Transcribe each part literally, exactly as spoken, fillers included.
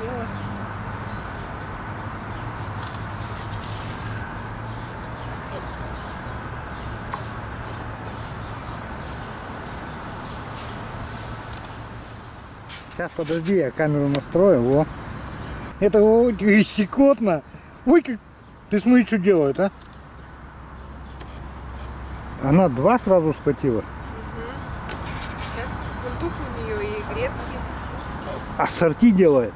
делать. Сейчас подожди, я камеру настрою. Во. Это ой, щекотно. Ой, как... Ты смотри, что делает, а? Она два сразу схватила. Сейчас сундук у нее и грецкий. Ассорти делает.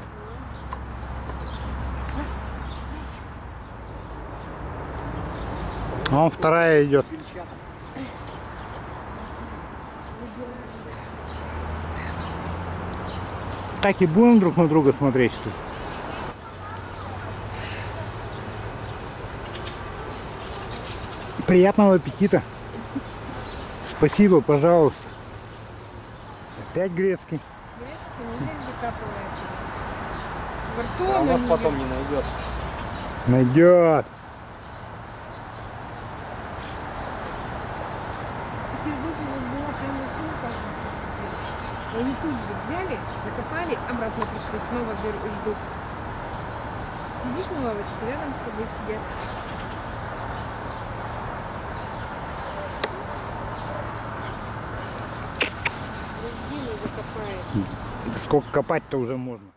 А вон вторая идет. Так и будем друг на друга смотреть, что ли? Приятного аппетита. Спасибо, пожалуйста. Опять грецкий. Грецкий, он здесь закапывает. А он потом не найдет. Найдет. Они тут же взяли, закопали, обратно пришли, снова ждут. Сидишь на лавочке, рядом с тобой сидят. Сколько копать-то уже можно?